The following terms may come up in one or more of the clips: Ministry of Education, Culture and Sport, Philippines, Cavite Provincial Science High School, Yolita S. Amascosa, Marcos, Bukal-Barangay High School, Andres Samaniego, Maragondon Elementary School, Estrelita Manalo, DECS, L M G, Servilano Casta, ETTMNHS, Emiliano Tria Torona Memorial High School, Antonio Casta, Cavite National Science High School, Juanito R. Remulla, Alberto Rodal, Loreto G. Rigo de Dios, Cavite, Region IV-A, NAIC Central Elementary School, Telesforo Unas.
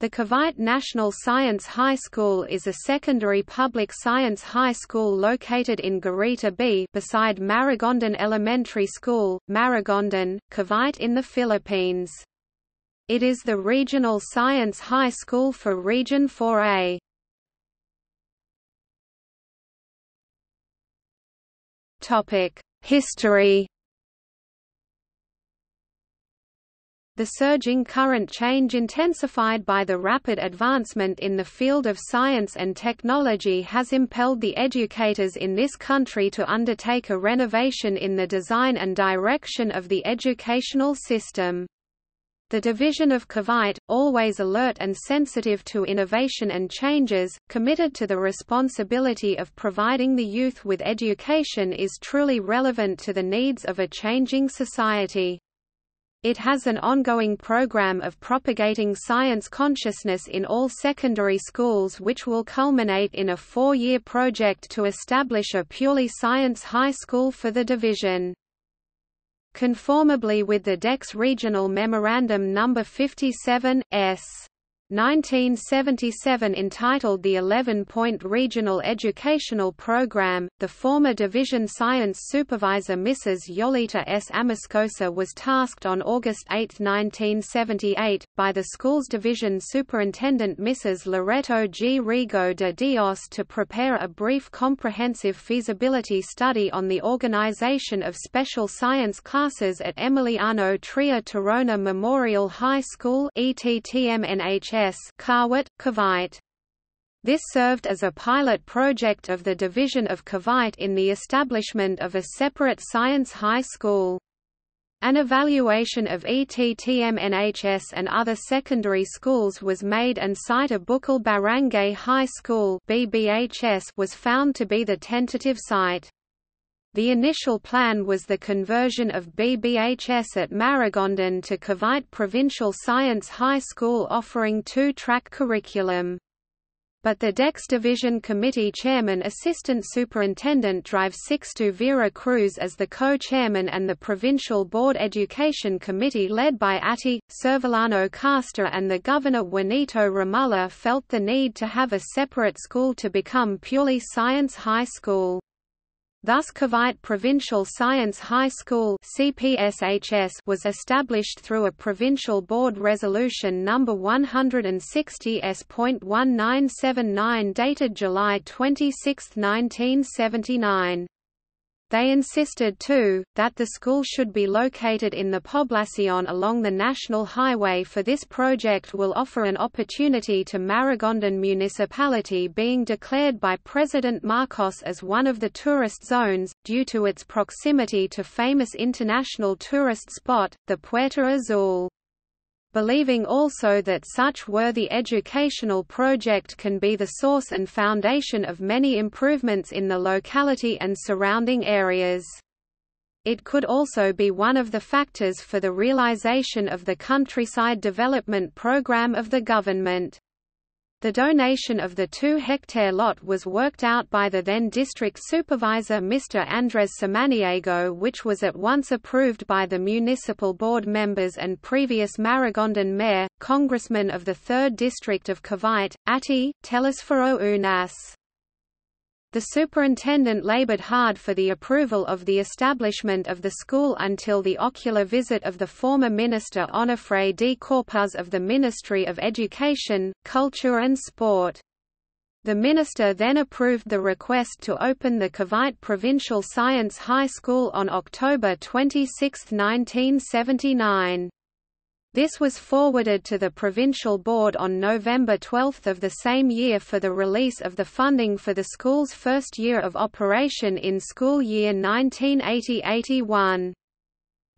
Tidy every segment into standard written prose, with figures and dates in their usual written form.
The Cavite National Science High School is a secondary public science high school located in Garita B beside Maragondon Elementary School, Maragondon, Cavite in the Philippines. It is the regional science high school for Region 4A. History. The surging current change intensified by the rapid advancement in the field of science and technology has impelled the educators in this country to undertake a renovation in the design and direction of the educational system. The division of Cavite, always alert and sensitive to innovation and changes, committed to the responsibility of providing the youth with education, is truly relevant to the needs of a changing society. It has an ongoing program of propagating science consciousness in all secondary schools, which will culminate in a 4-year project to establish a purely science high school for the division. Conformably with the DECS Regional Memorandum No. 57, S. 1977, entitled the 11-Point Regional Educational Program, the former Division Science Supervisor Mrs. Yolita S. Amascosa was tasked on August 8, 1978, by the school's Division Superintendent Mrs. Loreto G. Rigo de Dios to prepare a brief comprehensive feasibility study on the organization of special science classes at Emiliano Tria Torona Memorial High School (ETTMNHS). Cavite. This served as a pilot project of the Division of Cavite in the establishment of a separate science high school. An evaluation of ETTMNHS and other secondary schools was made, and site of Bukal-Barangay High School (BBHS) was found to be the tentative site. The initial plan was the conversion of BBHS at Maragondon to Cavite Provincial Science High School, offering 2-track curriculum. But the DECS Division Committee Chairman Assistant Superintendent Drive 6 to Vera Cruz as the co-chairman, and the Provincial Board Education Committee led by Atti, Servilano Casta and the Governor Juanito Remulla felt the need to have a separate school to become purely science high school. Thus Cavite Provincial Science High School (CPSHS) was established through a Provincial Board Resolution No. 160S.1979 dated July 26, 1979. They insisted too, that the school should be located in the Poblacion along the National Highway, for this project will offer an opportunity to Maragondon municipality, being declared by President Marcos as one of the tourist zones, due to its proximity to famous international tourist spot, the Puerto Azul. Believing also that such worthy educational project can be the source and foundation of many improvements in the locality and surrounding areas. It could also be one of the factors for the realization of the countryside development program of the government. The donation of the 2-hectare lot was worked out by the then district supervisor Mr. Andres Samaniego, which was at once approved by the municipal board members and previous Maragondon mayor, congressman of the 3rd District of Cavite, Atti, Telesforo Unas. The superintendent labored hard for the approval of the establishment of the school until the ocular visit of the former minister Onofre D. Corpuz of the Ministry of Education, Culture and Sport. The minister then approved the request to open the Cavite Provincial Science High School on October 26, 1979. This was forwarded to the Provincial Board on November 12 of the same year for the release of the funding for the school's first year of operation in school year 1980-81.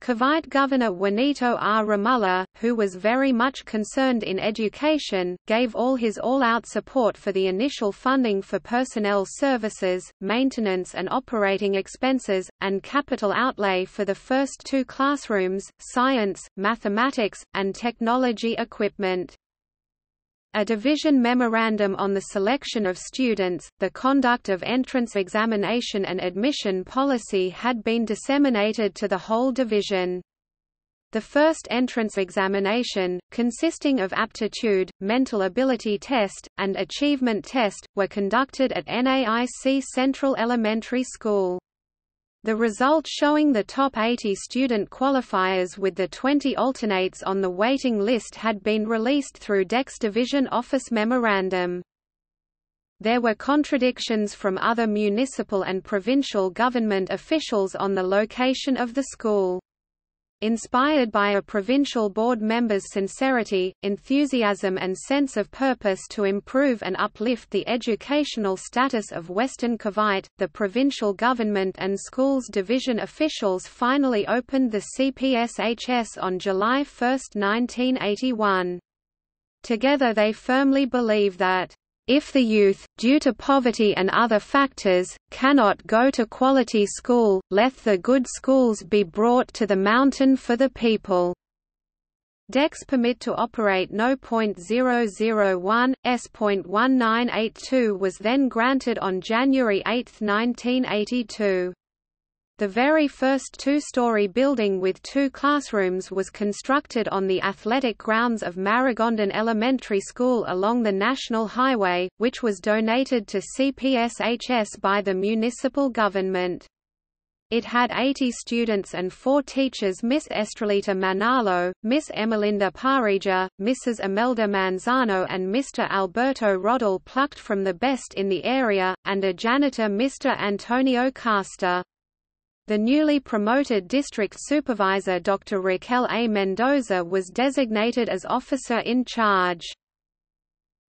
Cavite Governor Juanito R. Remulla, who was very much concerned in education, gave his all-out support for the initial funding for personnel services, maintenance and operating expenses, and capital outlay for the first 2 classrooms, science, mathematics, and technology equipment. A division memorandum on the selection of students, the conduct of entrance examination and admission policy had been disseminated to the whole division. The first entrance examination, consisting of aptitude, mental ability test, and achievement test, were conducted at NAIC Central Elementary School. The result showing the top 80 student qualifiers with the 20 alternates on the waiting list had been released through DECS Division Office Memorandum. There were contradictions from other municipal and provincial government officials on the location of the school. Inspired by a provincial board member's sincerity, enthusiasm and sense of purpose to improve and uplift the educational status of Western Cavite, the provincial government and schools division officials finally opened the CPSHS on July 1, 1981. Together they firmly believe that if the youth, due to poverty and other factors, cannot go to quality school, let the good schools be brought to the mountain for the people. DECS permit to operate No. 001, S.1982 was then granted on January 8, 1982. The very first two-story building with two classrooms was constructed on the athletic grounds of Maragondon Elementary School along the National Highway, which was donated to CPSHS by the municipal government. It had 80 students and 4 teachers: Miss Estrelita Manalo, Miss Emelinda Parija, Mrs. Imelda Manzano and Mr. Alberto Rodal, plucked from the best in the area, and a janitor, Mr. Antonio Casta. The newly promoted district supervisor, Dr. Raquel A. Mendoza, was designated as officer in charge.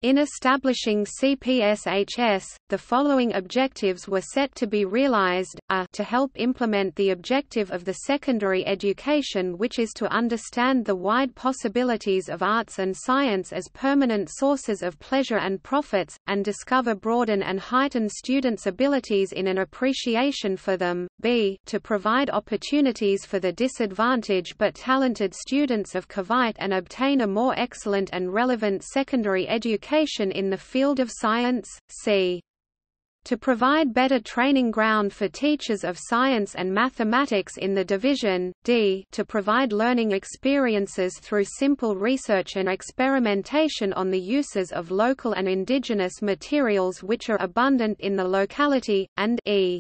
In establishing CPSHS, the following objectives were set to be realized: a) to help implement the objective of the secondary education, which is to understand the wide possibilities of arts and science as permanent sources of pleasure and profits, and discover, broaden and heighten students' abilities in an appreciation for them; b) to provide opportunities for the disadvantaged but talented students of Cavite and obtain a more excellent and relevant secondary education in the field of science; c) to provide better training ground for teachers of science and mathematics in the division; d) to provide learning experiences through simple research and experimentation on the uses of local and indigenous materials which are abundant in the locality, and e)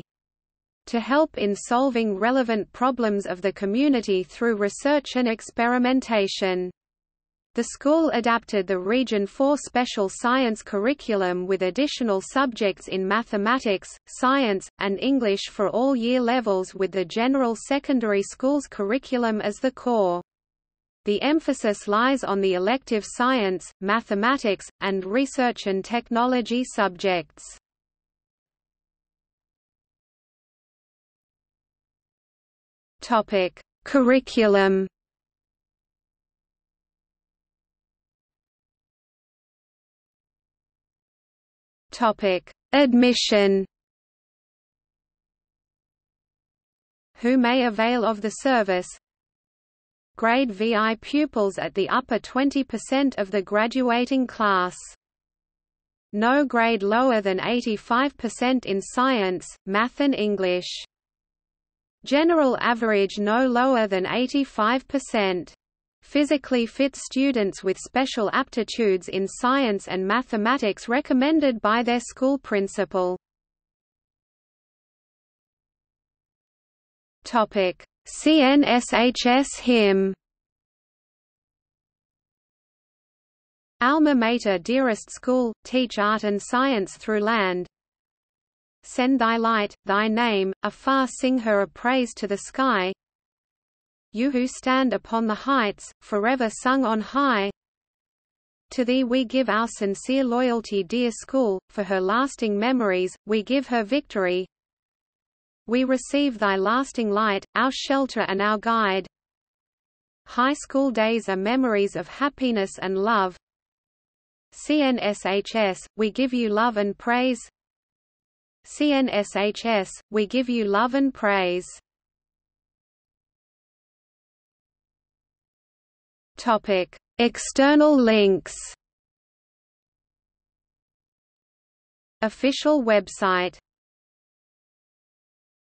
to help in solving relevant problems of the community through research and experimentation. The school adapted the Region 4 special science curriculum with additional subjects in mathematics, science, and English for all year levels, with the general secondary school's curriculum as the core. The emphasis lies on the elective science, mathematics, and research and technology subjects. Curriculum. Admission. Who may avail of the service: Grade VI pupils at the upper 20% of the graduating class. No grade lower than 85% in science, math and English. General average no lower than 85%. Physically fit students with special aptitudes in science and mathematics recommended by their school principal. Topic: CNSHS hymn. Alma mater, dearest school, teach art and science through land. Send thy light, thy name, afar sing her a praise to the sky. You who stand upon the heights, forever sung on high. To thee we give our sincere loyalty, dear school, for her lasting memories, we give her victory. We receive thy lasting light, our shelter and our guide. High school days are memories of happiness and love. CNSHS, we give you love and praise. CNSHS, we give you love and praise. Topic: External links. Official website.